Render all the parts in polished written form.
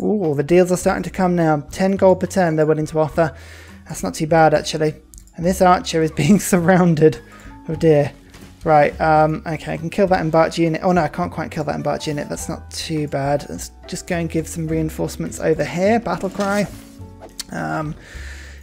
Ooh, the deals are starting to come now. 10 gold per turn they're willing to offer. That's not too bad, actually. And this archer is being surrounded. Oh dear. Right, okay, I can kill that embarked unit. Oh no, I can't quite kill that embarked unit. That's not too bad. Let's just go and give some reinforcements over here. Battle cry.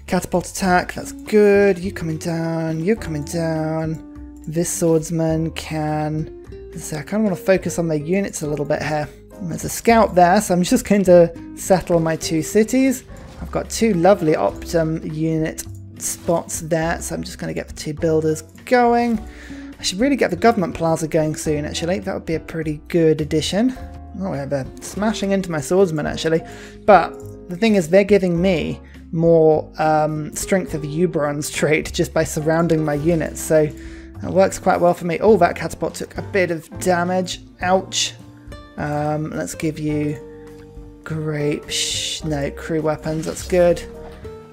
Catapult attack, that's good. You coming down, you coming down. This swordsman can... So I kind of want to focus on their units a little bit here. There's a scout there, so I'm just going to settle my two cities. I've got two lovely Optum unit spots there, so I'm just going to get the two builders going. I should really get the government plaza going soon, actually. That would be a pretty good addition. Oh, yeah, they're smashing into my swordsman, actually. But the thing is, they're giving me more strength of the Eburones trait just by surrounding my units, so it works quite well for me. Oh, that catapult took a bit of damage. Ouch. Let's give you grape... no, crew weapons. That's good.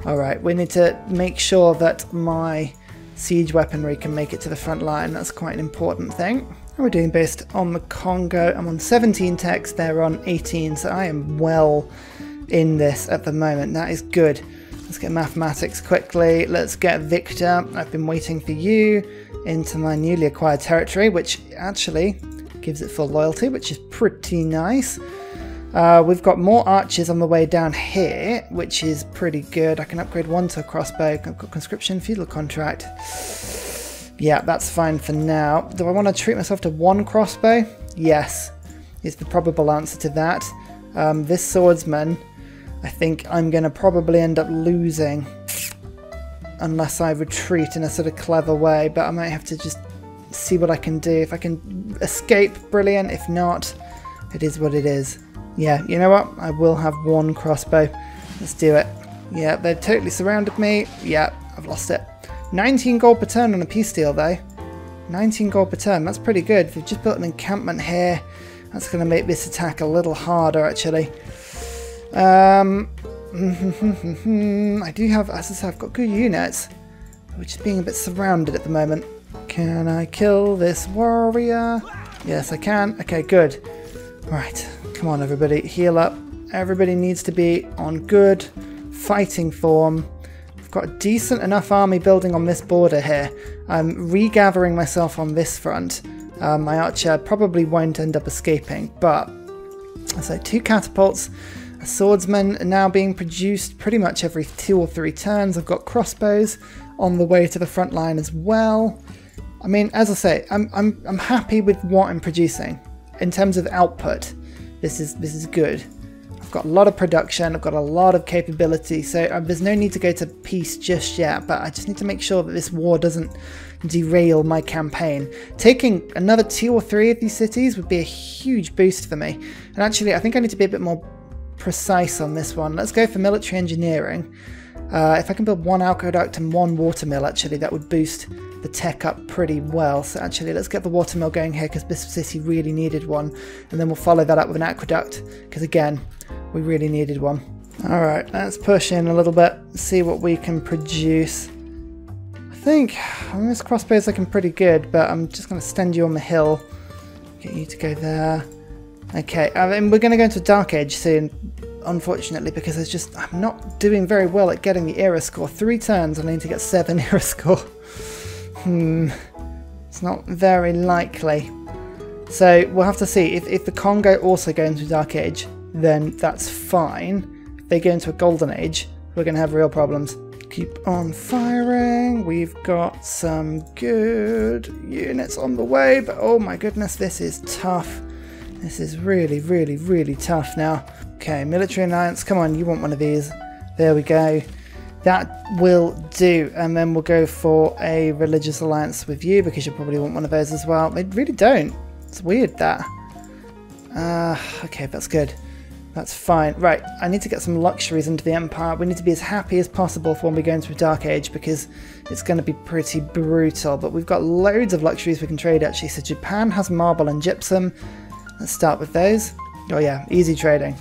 Alright, we need to make sure that my siege weaponry can make it to the front line. That's quite an important thing. We're doing best on the Congo. I'm on 17 techs, they're on 18, so I am well in this at the moment. That is good. Let's get mathematics quickly. Let's get Victor. I've been waiting for you into my newly acquired territory, which actually gives it full loyalty, which is pretty nice. We've got more archers on the way down here, which is pretty good. I can upgrade one to a crossbow. I've got conscription, feudal contract. Yeah, that's fine for now. Do I want to treat myself to one crossbow? Yes, is the probable answer to that. This swordsman, I think I'm going to probably end up losing unless I retreat in a sort of clever way, but I might have to just see what I can do. If I can escape, brilliant. If not, it is what it is. Yeah, you know what? I will have one crossbow. Let's do it. Yeah, they've totally surrounded me. Yeah, I've lost it. 19 gold per turn on a peace deal, though. 19 gold per turn. That's pretty good. They've just built an encampment here. That's going to make this attack a little harder, actually. I do have, as I said, I've got good units, which is being a bit surrounded at the moment. Can I kill this warrior? Yes, I can. Okay, good. Right, come on, everybody. Heal up. Everybody needs to be on good fighting form. I've got a decent enough army building on this border here. I'm regathering myself on this front. My archer probably won't end up escaping, but so two catapults, a swordsman now being produced pretty much every 2 or 3 turns. I've got crossbows on the way to the front line as well. I mean, as I say, I'm happy with what I'm producing in terms of output. This is good. I've got a lot of production. I've got a lot of capability, so there's no need to go to peace just yet. But I just need to make sure that this war doesn't derail my campaign. Taking another 2 or 3 of these cities would be a huge boost for me. And actually, I think I need to be a bit more precise on this one. Let's go for military engineering. If I can build one aqueduct and one watermill, actually, that would boost the tech up pretty well. So actually, let's get the watermill going here because this city really needed one. And then we'll follow that up with an aqueduct because, again, we really needed one. All right, let's push in a little bit, see what we can produce. I think this crossbow is looking pretty good, but I'm just going to stand you on the hill, get you to go there. Okay, I mean, we're going to go into Dark Age soon, unfortunately, because I'm not doing very well at getting the era score. 3 turns, I need to get 7 era score. It's not very likely. So we'll have to see. If the Congo also go into Dark Age, then that's fine. If they go into a Golden Age, we're going to have real problems. Keep on firing. We've got some good units on the way, but oh my goodness, this is tough. This is really, really, really tough now. Okay, military alliance, come on, you want one of these. There we go. That will do. And then we'll go for a religious alliance with you because you probably want one of those as well. They really don't. It's weird, that. Okay, that's good. That's fine. Right, I need to get some luxuries into the Empire. We need to be as happy as possible for when we go into a Dark Age because it's going to be pretty brutal. But we've got loads of luxuries we can trade, actually. So Japan has marble and gypsum. Let's start with those. Oh yeah, easy trading.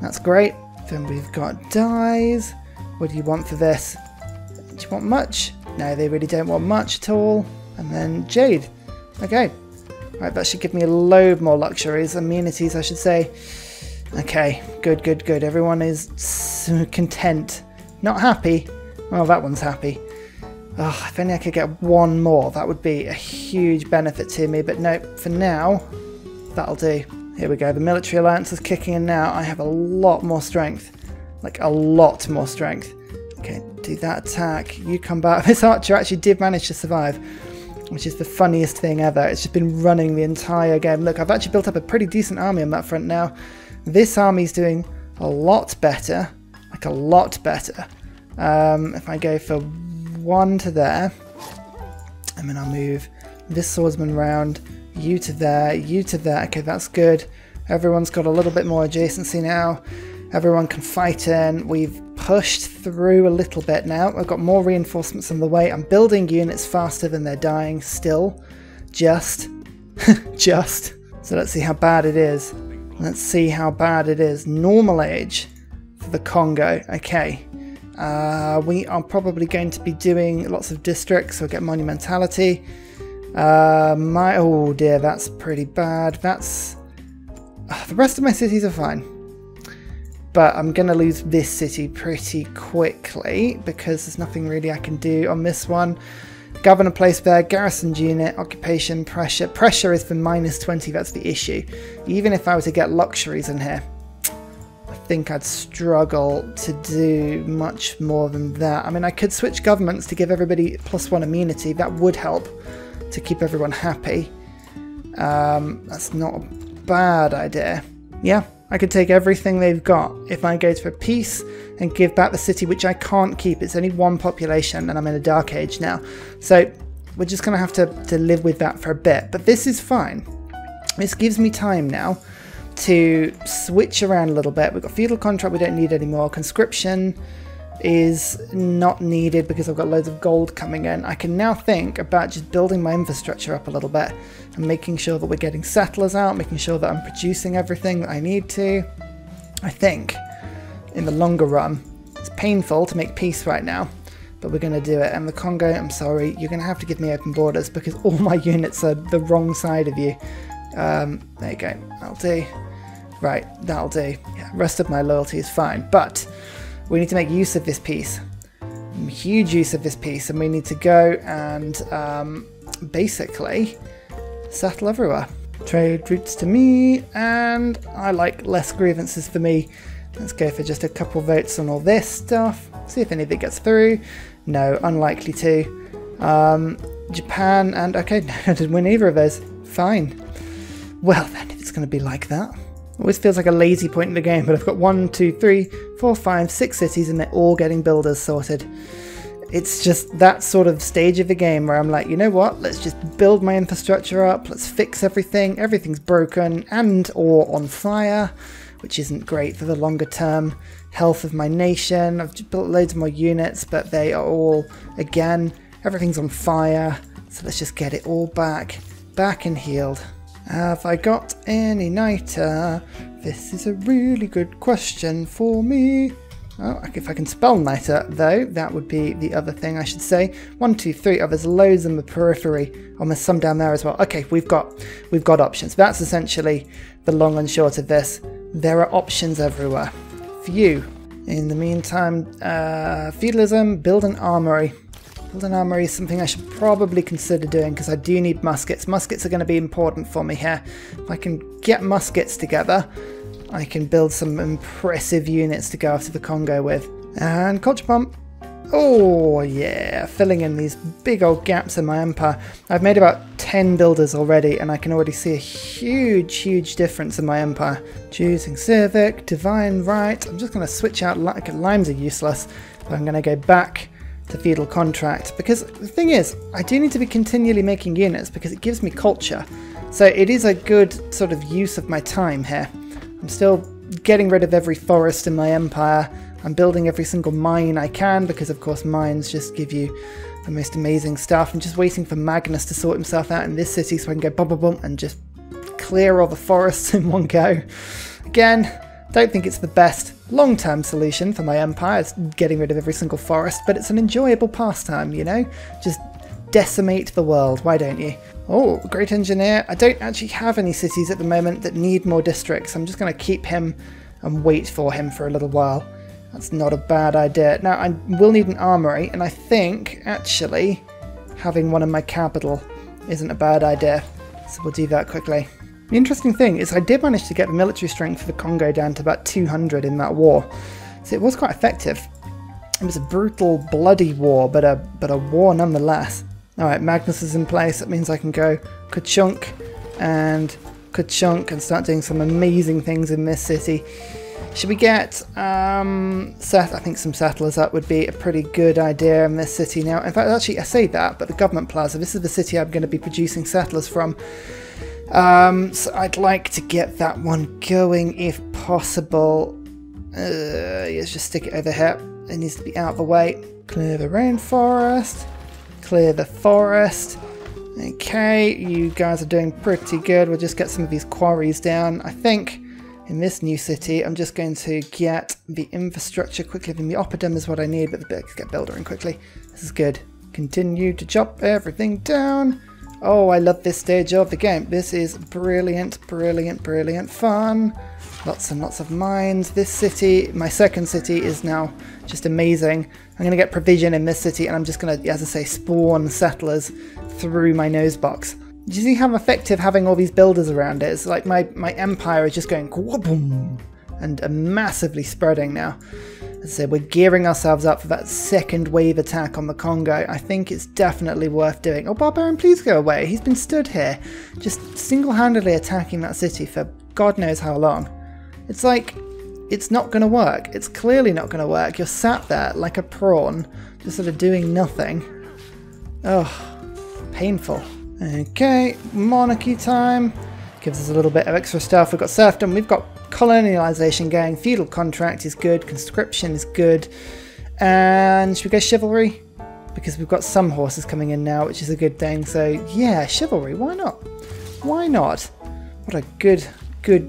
That's great. Then we've got dyes. What do you want for this? Do you want much? No, they really don't want much at all. And then jade. Okay. Right, that should give me a load more luxuries. Amenities, I should say. Okay, good, good, good. Everyone is content. Not happy. Well, that one's happy. Oh, if only I could get one more. That would be a huge benefit to me, but no, for now, that'll do. Here we go. The military alliance is kicking in now. I have a lot more strength. Like, a lot more strength. Okay, do that attack. You come back. This archer actually did manage to survive, which is the funniest thing ever. It's just been running the entire game. Look, I've actually built up a pretty decent army on that front now. This army's doing a lot better. Like, a lot better. If I go for one to there, and then I'll move this swordsman round. You to there, you to there. Okay, that's good. Everyone's got a little bit more adjacency now. Everyone can fight in. We've pushed through a little bit now. I've got more reinforcements on the way. I'm building units faster than they're dying still. Just. Just. So let's see how bad it is. Let's see how bad it is. Normal age for the Congo. Okay. We are probably going to be doing lots of districts. We'll get monumentality. Oh dear, that's pretty bad. That's... the rest of my cities are fine. But I'm going to lose this city pretty quickly because there's nothing really I can do on this one. Governor place there, garrisoned unit, occupation, pressure. Pressure is for -20, that's the issue. Even if I were to get luxuries in here, I think I'd struggle to do much more than that. I mean, I could switch governments to give everybody +1 immunity. That would help to keep everyone happy. That's not a bad idea. Yeah, I could take everything they've got if I go to a peace and give back the city, which I can't keep. It's only one population and I'm in a dark age now. So we're just going to have to live with that for a bit. But this is fine. This gives me time now to switch around a little bit. We've got feudal contract we don't need anymore. Conscription is not needed because I've got loads of gold coming in. I can now think about just building my infrastructure up a little bit and making sure that we're getting settlers out, making sure that I'm producing everything that I need to. I think in the longer run, it's painful to make peace right now, but we're going to do it. And the Congo, I'm sorry, you're going to have to give me open borders because all my units are the wrong side of you. There you go. That'll do. Right, that'll do. Yeah, rest of my loyalty is fine, but we need to make use of this piece. Huge use of this piece, and we need to go and basically settle everywhere. Trade routes to me, and I like less grievances for me. Let's go for just a couple votes on all this stuff. See if any of it gets through. No, unlikely to. Japan and... okay, no, I didn't win either of those. Fine. Well then, if it's going to be like that. Always feels like a lazy point in the game, but I've got 1, 2, 3, 4, 5, 6 cities and they're all getting builders sorted. It's just that sort of stage of the game where I'm like, you know what, let's just build my infrastructure up, let's fix everything, everything's broken and or on fire, which isn't great for the longer term health of my nation. I've just built loads more units, but they are all, again, everything's on fire, so let's just get it all back and healed. Have I got an igniter? This is a really good question for me. Oh, if I can spell niter, though, that would be the other thing I should say. 1, 2, 3. Oh, there's loads in the periphery. Oh, there's some down there as well. Okay, we've got options. That's essentially the long and short of this. There are options everywhere. Few. In the meantime, feudalism, build an armory. Build an armory is something I should probably consider doing because I do need muskets. Muskets are going to be important for me here. If I can get muskets together, I can build some impressive units to go after the Congo with. And culture pump. Oh yeah, filling in these big old gaps in my empire. I've made about 10 builders already and I can already see a huge, huge difference in my empire. Choosing civic, divine right. I'm just going to switch out, like, limes are useless, but I'm going to go back to feudal contract because the thing is I do need to be continually making units because it gives me culture, so it is a good sort of use of my time here. I'm still getting rid of every forest in my empire. I'm building every single mine I can because of course mines just give you the most amazing stuff. I'm just waiting for Magnus to sort himself out in this city so I can go bum bum bum and just clear all the forests in one go. Again, don't think it's the best long-term solution for my empire, it's getting rid of every single forest, but it's an enjoyable pastime, you know? Just decimate the world, why don't you? Oh, great engineer. I don't actually have any cities at the moment that need more districts. I'm just going to keep him and wait for him for a little while. That's not a bad idea. Now, I will need an armory, and I think, actually, having one in my capital isn't a bad idea. So we'll do that quickly. The interesting thing is I did manage to get the military strength for the Congo down to about 200 in that war. So it was quite effective. It was a brutal, bloody war, but a war nonetheless. Alright, Magnus is in place. That means I can go ka-chunk and start doing some amazing things in this city. Should we get I think some settlers up would be a pretty good idea in this city now. In fact, actually I say that, but the government plaza, this is the city I'm going to be producing settlers from. So I'd like to get that one going if possible. Let's just stick it over here. It needs to be out of the way. Clear the rainforest. Clear the forest. Okay, you guys are doing pretty good. We'll just get some of these quarries down, I think. In this new city, I'm just going to get the infrastructure quickly. I think the Oppidum is what I need, but the bit get building quickly. This is good. Continue to chop everything down. Oh, I love this stage of the game. This is brilliant, brilliant, brilliant fun. Lots and lots of mines. This city, my second city, is now just amazing. I'm going to get provision in this city, and I'm just going to, as I say, spawn settlers through my nose box. Do you see how effective having all these builders around it? It's like my empire is just going whoop-boom and massively spreading now. So we're gearing ourselves up for that second wave attack on the Congo. I think it's definitely worth doing. Oh, Barbarian, please go away. He's been stood here, just single-handedly attacking that city for God knows how long. It's like, it's not going to work. It's clearly not going to work. You're sat there like a prawn, just sort of doing nothing. Oh, painful. Okay, monarchy time gives us a little bit of extra stuff. We've got serfdom, we've got colonialization going, feudal contract is good, conscription is good, and should we go chivalry? Because we've got some horses coming in now, which is a good thing. So yeah, chivalry, why not? Why not? What a good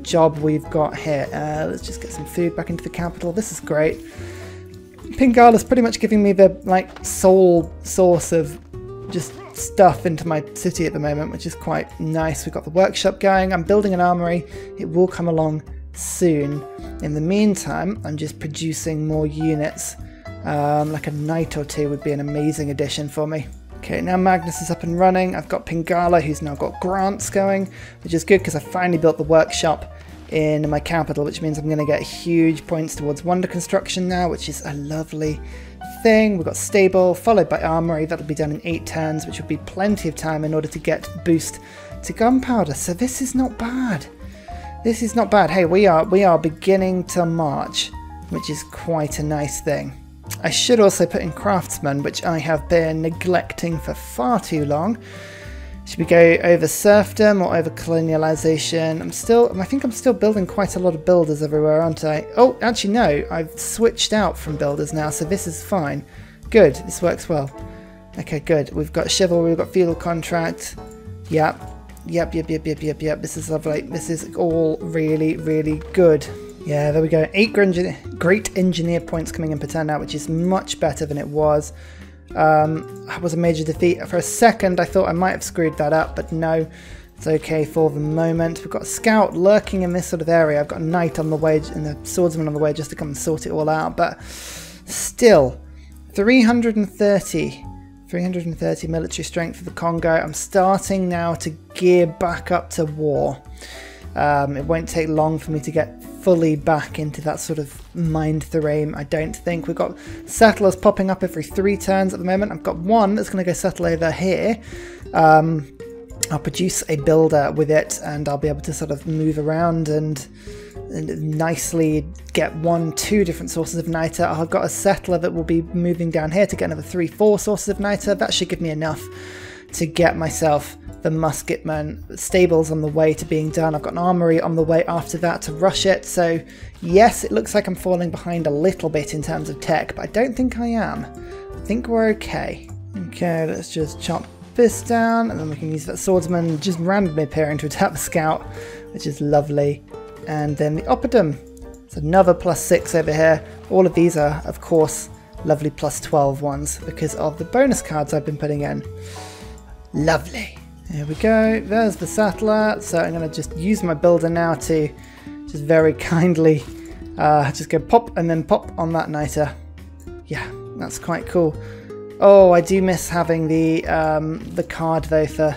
job we've got here. Let's just get some food back into the capital. This is great. Pingala's pretty much giving me the like sole source of just stuff into my city at the moment, which is quite nice. We've got the workshop going. I'm building an armory. It will come along soon. In the meantime, I'm just producing more units. Like a knight or two would be an amazing addition for me. Okay, now Magnus is up and running. I've got Pingala, who's now got grants going, which is good because I finally built the workshop in my capital, which means I'm going to get huge points towards wonder construction now, which is a lovely thing. We've got stable, followed by armory. That'll be done in 8 turns, which will be plenty of time in order to get boost to gunpowder. So this is not bad. This is not bad. Hey, we are beginning to march, which is quite a nice thing. I should also put in craftsmen, which I have been neglecting for far too long. Should we go over serfdom or over colonialization? I think I'm still building quite a lot of builders everywhere, aren't I? Oh, actually no, I've switched out from builders now, so this is fine. Good, this works well. Okay, good. We've got chivalry, we've got feudal contract. Yep. This is lovely. This is all really, really good. Yeah, there we go. 8 great engineer points coming in per turn now, which is much better than it was. That was a major defeat. For a second I thought I might have screwed that up, but no, it's okay for the moment. We've got a scout lurking in this sort of area. I've got a knight on the way and a swordsman on the way just to come and sort it all out, but still 330 military strength for the Congo. I'm starting now to gear back up to war. It won't take long for me to get fully back into that sort of mind frame, I don't think. We've got settlers popping up every 3 turns at the moment. I've got one that's going to go settle over here. I'll produce a builder with it, and I'll be able to sort of move around and nicely get 2 different sources of niter. I've got a settler that will be moving down here to get another 3-4 sources of niter. That should give me enough to get myself the musketman. Stables on the way to being done. I've got an armory on the way after that to rush it. So yes, it looks like I'm falling behind a little bit in terms of tech, but I don't think I am. I think we're okay. Okay, let's just chop this down, and then we can use that swordsman just randomly appearing to attack the scout, which is lovely. And then the Oppidum. It's another +6 over here. All of these are, of course, lovely +12 ones because of the bonus cards I've been putting in. Lovely. There we go, there's the settler. So I'm going to just use my builder now to just very kindly Just go pop and then pop on that niter. Yeah, that's quite cool. Oh, I do miss having the card though for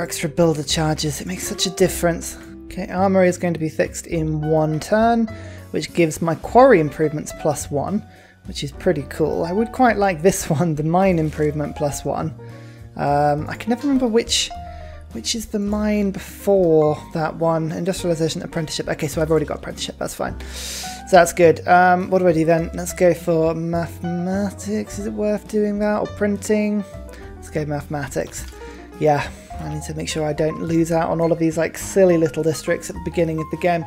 extra builder charges. It makes such a difference. Okay, armory is going to be fixed in one turn, which gives my quarry improvements +1, which is pretty cool. I would quite like this one, the mine improvement +1. I can never remember which is the mine before that one. Industrialization, apprenticeship. Okay, so I've already got apprenticeship, that's fine. So that's good. What do I do then? Let's go for mathematics. Is it worth doing that? Or printing? Let's go mathematics. Yeah, I need to make sure I don't lose out on all of these like silly little districts at the beginning of the game.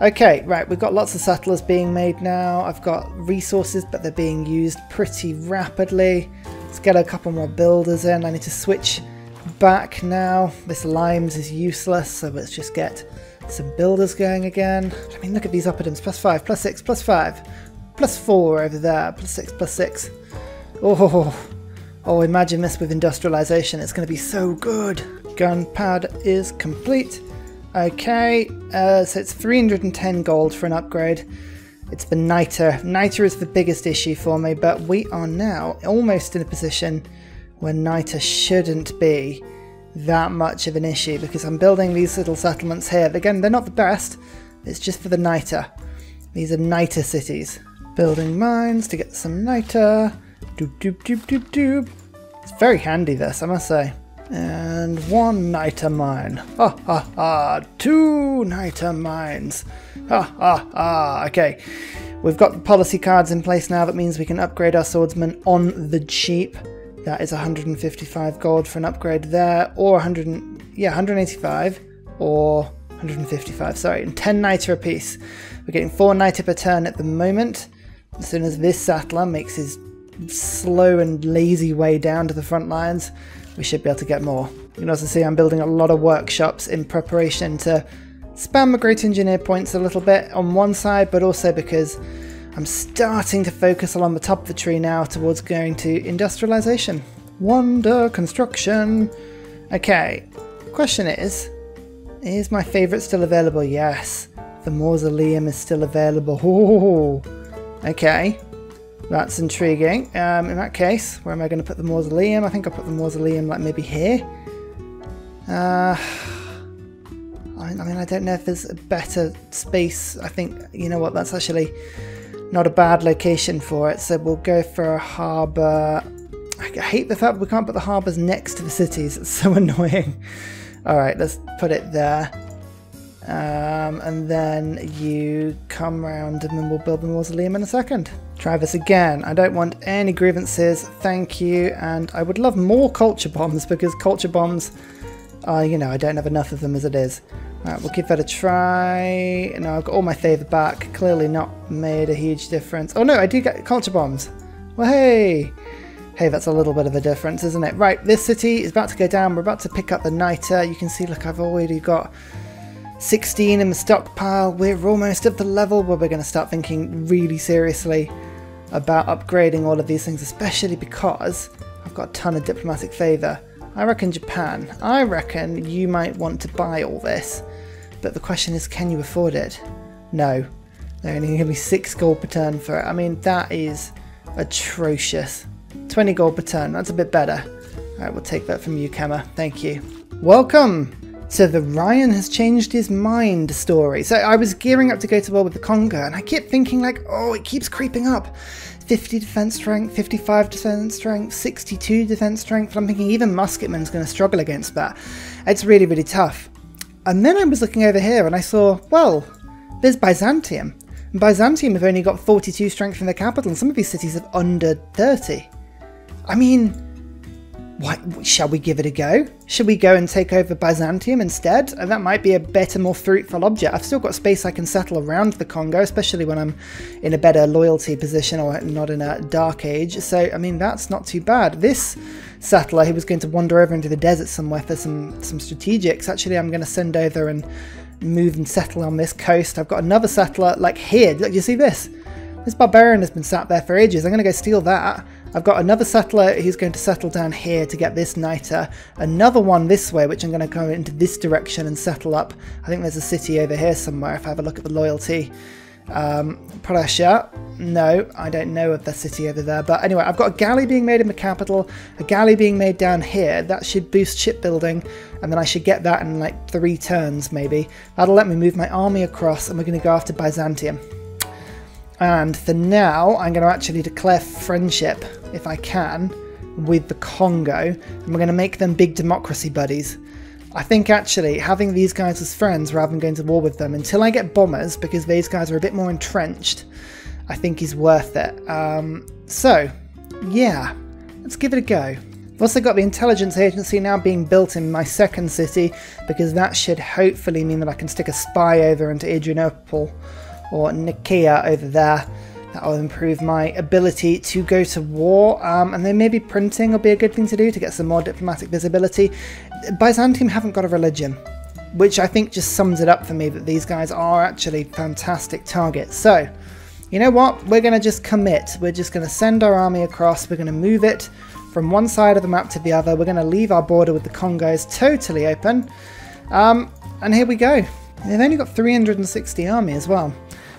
Okay, right, we've got lots of settlers being made now. I've got resources, but they're being used pretty rapidly. Let's get a couple more builders in. I need to switch back now. This limes is useless, so let's just get some builders going again. I mean, look at these Oppidums. +5, +6, +5, +4 over there, +6, +6. Oh, imagine this with industrialization. It's going to be so good. Gunpowder is complete. Okay, so it's 310 gold for an upgrade. It's the niter. Niter is the biggest issue for me, but we are now almost in a position where niter shouldn't be that much of an issue, because I'm building these little settlements here. Again, they're not the best, it's just for the niter. These are niter cities. Building mines to get some niter. Doop, doop, doop, doop, doop. It's very handy, this, I must say. And one niter mine. Ha ha ha! 2 niter mines. Ha ha ha! Okay, we've got the policy cards in place now. That means we can upgrade our swordsmen on the cheap. That is 155 gold for an upgrade there, or 185, or 155. Sorry, and 10 niter a piece. We're getting 4 niter per turn at the moment. As soon as this settler makes his slow and lazy way down to the front lines, we should be able to get more. You can also see I'm building a lot of workshops in preparation to spam my great engineer points a little bit on one side, but also because I'm starting to focus along the top of the tree now towards going to industrialization. Wonder construction. Okay, question is my favorite still available? Yes, the mausoleum is still available. Oh, okay. That's intriguing. In that case, where am I going to put the mausoleum? I think I'll put the mausoleum like maybe here. I mean, I don't know if there's a better space. I think, you know what, that's actually not a bad location for it. So we'll go for a harbour. I hate the fact that we can't put the harbours next to the cities. It's so annoying. All right, let's put it there. And then you come round and then we'll build the mausoleum in a second. Try this again. I don't want any grievances, thank you. And I would love more culture bombs, because culture bombs are, you know, I don't have enough of them as it is. Alright, we'll give that a try. Now I've got all my favour back. Clearly not made a huge difference. Oh no, I do get culture bombs. Well, hey! Hey, that's a little bit of a difference, isn't it? Right, this city is about to go down. We're about to pick up the niter. You can see, look, I've already got 16 in the stockpile. We're almost at the level where we're going to start thinking really seriously about upgrading all of these things, especially because I've got a ton of diplomatic favour. I reckon Japan. I reckon you might want to buy all this, but the question is, can you afford it? No. They're only going to be 6 gold per turn for it. I mean, that is atrocious. 20 gold per turn. That's a bit better. Alright, we'll take that from you, Kemmer. Thank you. Welcome! So the Ryan has changed his mind story. So I was gearing up to go to war with the Congo, and I kept thinking like, oh, it keeps creeping up. 50 defense strength, 55 defense strength, 62 defense strength. And I'm thinking even musketmen's going to struggle against that. It's really, really tough. And then I was looking over here and I saw, well, there's Byzantium. And Byzantium have only got 42 strength in their capital, and some of these cities have under 30. I mean, what, shall we give it a go? Should we go and take over Byzantium instead? And that might be a better, more fruitful object. I've still got space I can settle around the Congo, especially when I'm in a better loyalty position or not in a dark age. So, I mean, that's not too bad. This settler who was going to wander over into the desert somewhere for some strategics, actually I'm going to send over and move and settle on this coast. I've got another settler like here. Look, you see this? This barbarian has been sat there for ages. I'm going to go steal that. I've got another settler who's going to settle down here to get this niter. Another one this way, which I'm going to go into this direction and settle up. I think there's a city over here somewhere if I have a look at the loyalty. Prussia. No, I don't know of the city over there. But anyway, I've got a galley being made in the capital, a galley being made down here. That should boost shipbuilding, and then I should get that in like 3 turns maybe. That'll let me move my army across, and we're going to go after Byzantium. And for now, I'm going to actually declare friendship, if I can, with the Congo. And we're going to make them big democracy buddies. I think actually having these guys as friends rather than going to war with them, until I get bombers, because these guys are a bit more entrenched, I think is worth it. So, yeah, let's give it a go. I've also got the intelligence agency now being built in my second city, because that should hopefully mean that I can stick a spy over into Adrianople or Nikia over there. That will improve my ability to go to war, and then maybe printing will be a good thing to do to get some more diplomatic visibility. Byzantium haven't got a religion, which I think just sums it up for me, that these guys are actually fantastic targets. So, you know what? We're going to just commit. We're just going to send our army across. We're going to move it from one side of the map to the other. We're going to leave our border with the Congos totally open, and here we go. They've only got 360 army as well,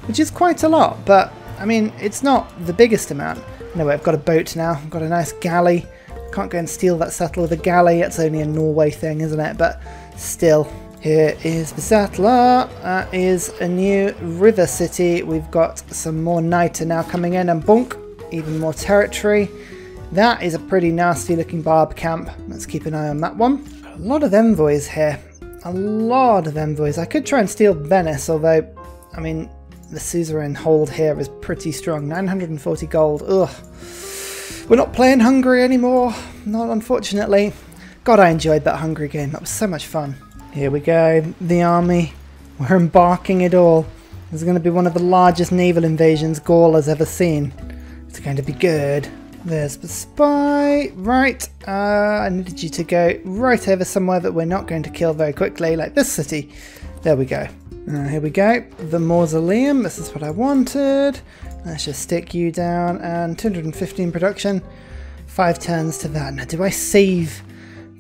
which is quite a lot, but I mean, it's not the biggest amount. Anyway, I've got a boat now. I've got a nice galley. Can't go and steal that saddle with a galley. It's only a Norway thing, isn't it? But still, here is the saddle. That is a new river city. We've got some more Niter now coming in, and bonk, even more territory. That is a pretty nasty looking barb camp. Let's keep an eye on that one. A lot of envoys here. A lot of envoys. I could try and steal Venice, although, I mean, the suzerain hold here is pretty strong. 940 gold. Ugh. We're not playing Hungary anymore. Not unfortunately. God, I enjoyed that Hungary game. That was so much fun. Here we go. The army. We're embarking it all. This is going to be one of the largest naval invasions Gaul has ever seen. It's going to be good. There's the spy. Right. I needed you to go right over somewhere that we're not going to kill very quickly, like this city. There we go. Here we go. The mausoleum. This is what I wanted. Let's just stick you down. And 215 production. 5 turns to that. Now, do I save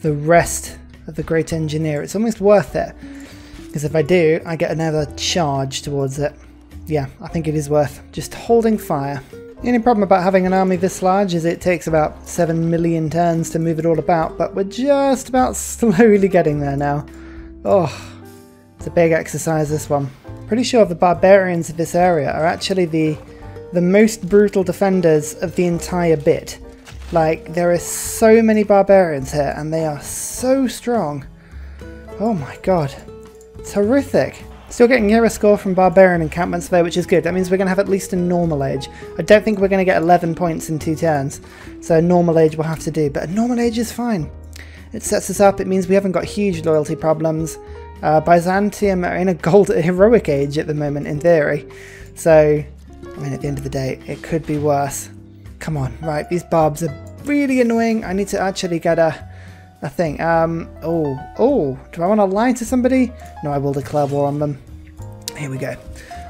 the rest of the Great Engineer? It's almost worth it, because if I do, I get another charge towards it. Yeah, I think it is worth just holding fire. The only problem about having an army this large is it takes about 7 million turns to move it all about, but we're just about slowly getting there now. Oh, it's a big exercise, this one. Pretty sure the barbarians of this area are actually the most brutal defenders of the entire bit. Like, there are so many barbarians here, and they are so strong. Oh my god. It's horrific. Still getting hero score from barbarian encampments though, which is good. That means we're going to have at least a normal age. I don't think we're going to get 11 points in 2 turns, so a normal age will have to do. But a normal age is fine. It sets us up. It means we haven't got huge loyalty problems. Byzantium are in a gold heroic age at the moment, in theory. So, I mean, at the end of the day, it could be worse. Come on, right, these barbs are really annoying. I need to actually get a thing. Do I want to lie to somebody? No, I will declare war on them. Here we go.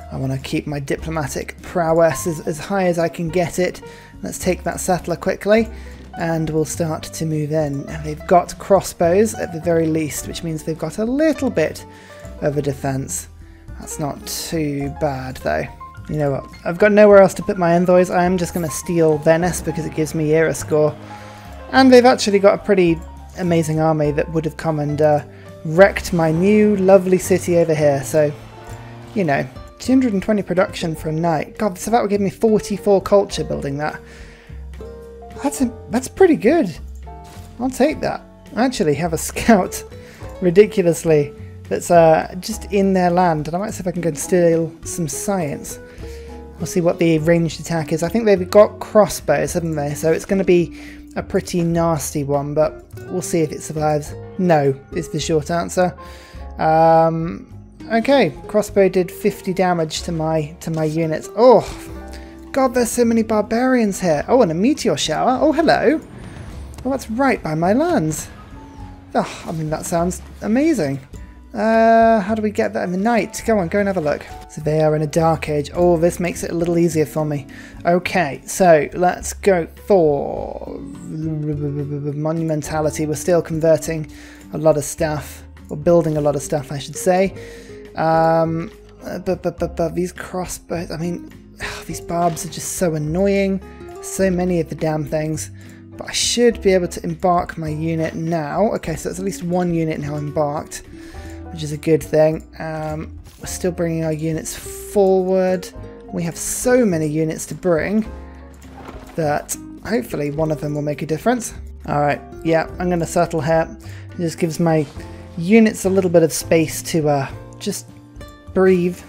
I want to keep my diplomatic prowess as high as I can get it. Let's take that settler quickly, and we'll start to move in. Now, they've got crossbows at the very least, which means they've got a little bit of a defense. That's not too bad though. You know what, I've got nowhere else to put my envoys. I am just going to steal Venice because it gives me era score, and they've actually got a pretty amazing army that would have come and wrecked my new lovely city over here. So, you know, 220 production for a knight. God, so that would give me 44 culture building that. That's pretty good. I'll take that. I actually have a scout, ridiculously, that's just in their land, and I might see if I can go and steal some science. We'll see what the ranged attack is. I think they've got crossbows, haven't they? So it's going to be a pretty nasty one, but we'll see if it survives. No, is the short answer. Okay, crossbow did 50 damage to my units. Oh, God, there's so many barbarians here. Oh, and a meteor shower. Oh, hello. Oh, that's right by my lands. Oh, I mean, that sounds amazing. How do we get that in the night? Go on, go and have a look. So they are in a dark age. Oh, this makes it a little easier for me. Okay, so let's go for monumentality. We're still converting a lot of stuff, or building a lot of stuff, I should say. But these crossbows, I mean, these barbs are just so annoying. So many of the damn things. But I should be able to embark my unit now. Okay, so it's at least one unit now embarked, which is a good thing. We're still bringing our units forward. We have so many units to bring that hopefully one of them will make a difference. Alright, yeah, I'm going to settle here. It just gives my units a little bit of space to just breathe,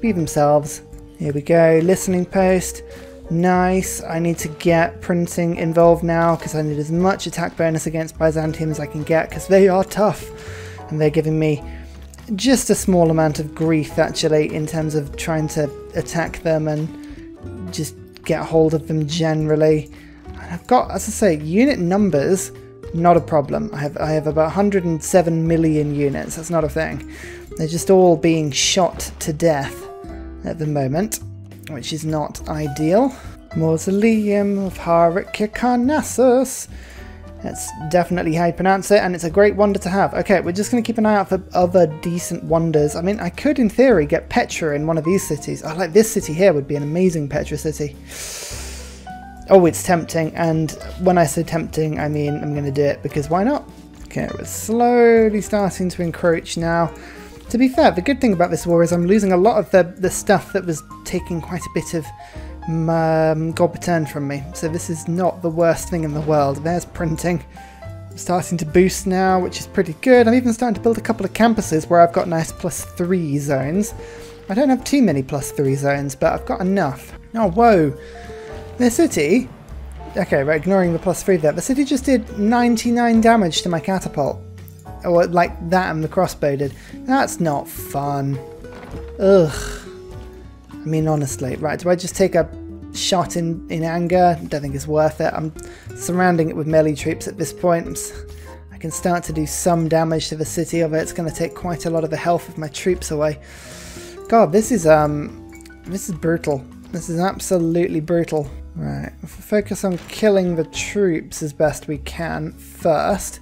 be themselves. Here we go, listening post. Nice. I need to get printing involved now because I need as much attack bonus against Byzantium as I can get because they are tough. And they're giving me just a small amount of grief actually in terms of trying to attack them and just get hold of them generally. And I've got, as I say, unit numbers, not a problem. I have about 107 million units. That's not a thing. They're just all being shot to death at the moment, which is not ideal. Mausoleum of Harakarnassus. That's definitely how you pronounce it, and it's a great wonder to have. Okay, we're just going to keep an eye out for other decent wonders. I mean, I could, in theory, get Petra in one of these cities. I like this city here would be an amazing Petra city. Oh, it's tempting, and when I say tempting, I mean I'm going to do it, because why not? Okay, we're slowly starting to encroach now. To be fair, the good thing about this war is I'm losing a lot of the stuff that was taking quite a bit of gold return from me. So this is not the worst thing in the world. There's printing. I'm starting to boost now, which is pretty good. I'm even starting to build a couple of campuses where I've got nice +3 zones. I don't have too many +3 zones, but I've got enough. Oh, whoa. The city... Okay, we're ignoring the +3 there. The city just did 99 damage to my catapult. Or like that and the crossbow did. That's not fun. Ugh. I mean, honestly. Right, do I just take a shot in anger? Don't think it's worth it. I'm surrounding it with melee troops at this point. I can start to do some damage to the city, although it's going to take quite a lot of the health of my troops away. God, this is brutal. This is absolutely brutal. Right, we'll focus on killing the troops as best we can first.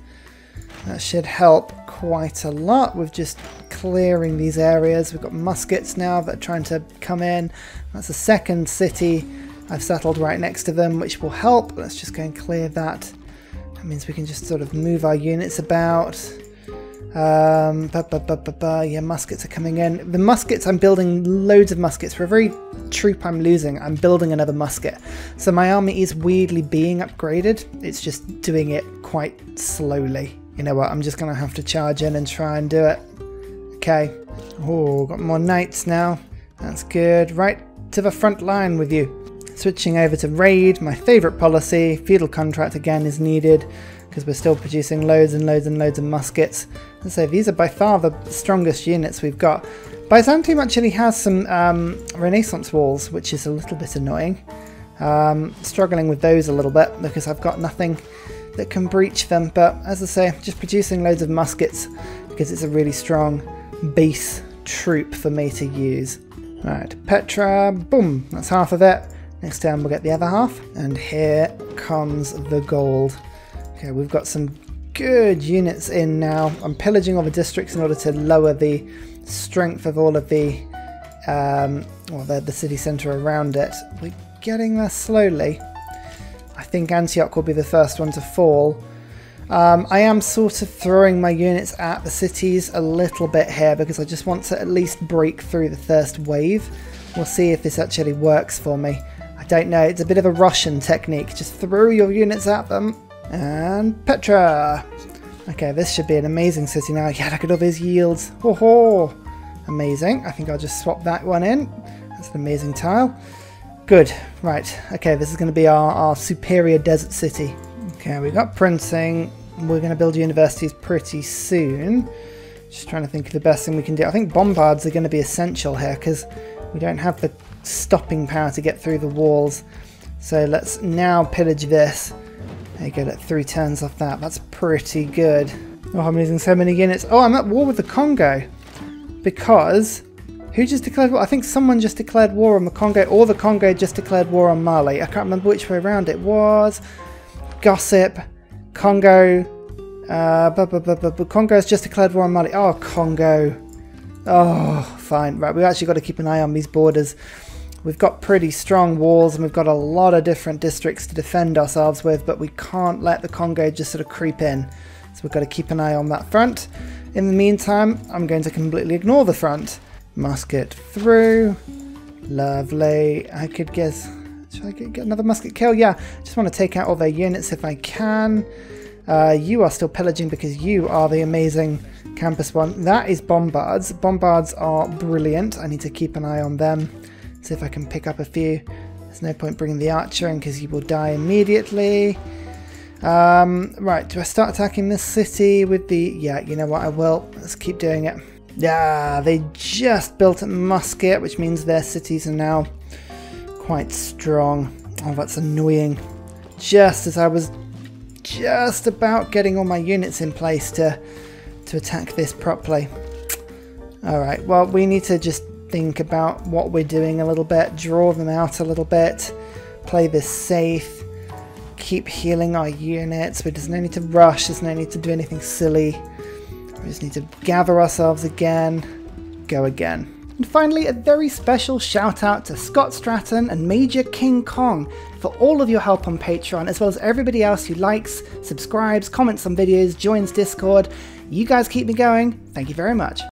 That should help quite a lot with just clearing these areas. We've got muskets now that are trying to come in. That's the second city I've settled right next to them, which will help. Let's just go and clear that. That means we can just sort of move our units about. Yeah, muskets are coming in. The muskets, I'm building loads of muskets. For every troop I'm losing, I'm building another musket. So my army is weirdly being upgraded. It's just doing it quite slowly. You know what, I'm just going to have to charge in and try and do it. Okay. Oh, got more knights now. That's good. Right to the front line with you. Switching over to raid, my favourite policy. Feudal contract again is needed because we're still producing loads and loads and loads of muskets. And so these are by far the strongest units we've got. Byzantium actually has some Renaissance walls, which is a little bit annoying. Struggling with those a little bit because I've got nothing that can breach them, but as I say, just producing loads of muskets because it's a really strong base troop for me to use. Right, Petra, boom, that's half of it. Next turn we'll get the other half, and here comes the gold. Okay, we've got some good units in now. I'm pillaging all the districts in order to lower the strength of all of the city centre around it. We're getting there slowly. I think Antioch will be the first one to fall. I am sort of throwing my units at the cities a little bit here because I just want to at least break through the first wave. We'll see if this actually works for me. I don't know, it's a bit of a Russian technique. Just throw your units at them. And Petra! Okay, this should be an amazing city now. Yeah, look at all these yields. Ho ho! Amazing. I think I'll just swap that one in. That's an amazing tile. Good. Right. Okay, this is going to be our superior desert city. Okay, we've got printing. We're going to build universities pretty soon. Just trying to think of the best thing we can do. I think bombards are going to be essential here because we don't have the stopping power to get through the walls. So let's now pillage this. There you go, at 3 turns off that. That's pretty good. Oh, I'm losing so many units. Oh, I'm at war with the Congo because... Who just declared war? I think someone just declared war on the Congo, or the Congo just declared war on Mali. I can't remember which way around it was. Gossip. Congo. Congo's just declared war on Mali. Oh, Congo. Oh, fine. Right, we've actually got to keep an eye on these borders. We've got pretty strong walls and we've got a lot of different districts to defend ourselves with, but we can't let the Congo just sort of creep in. So we've got to keep an eye on that front. In the meantime, I'm going to completely ignore the front. Musket through. Lovely. I could guess... Should I get another musket kill? Yeah, I just want to take out all their units if I can. You are still pillaging because you are the amazing campus one. That is bombards. Bombards are brilliant. I need to keep an eye on them. See if I can pick up a few. There's no point bringing the archer in because you will die immediately. Right, do I start attacking this city with the... Yeah, you know what, I will. Let's keep doing it. Yeah, they just built a musket, which means their cities are now... quite strong. Oh, that's annoying. Just as I was just about getting all my units in place to attack this properly. Alright, well, we need to just think about what we're doing a little bit, draw them out a little bit, play this safe, keep healing our units. There's no need to rush, there's no need to do anything silly. We just need to gather ourselves again, go again. And finally, a very special shout out to Scott Stratton and Major King Kong for all of your help on Patreon, as well as everybody else who likes, subscribes, comments on videos, joins Discord. You guys keep me going. Thank you very much.